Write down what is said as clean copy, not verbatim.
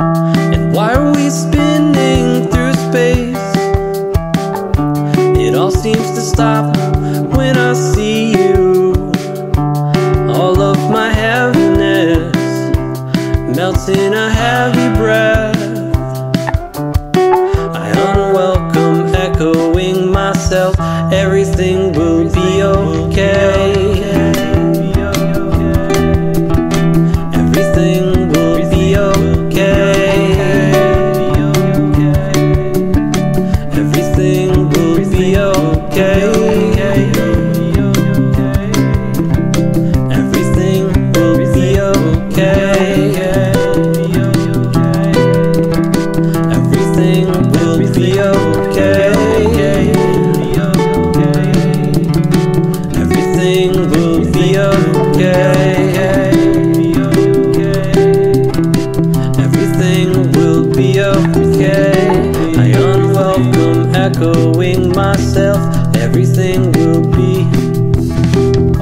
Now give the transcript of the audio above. And why are we spinning through space? It all seems to stop when I see you. All of my heaviness melts in a heavy breath. I unwelcome, echoing myself. Everything will be okay. Everything will be okay. Everything will be okay. Everything will be okay. Everything will be okay. Everything will be okay. Everything will be okay. I unwelcome, echoing myself.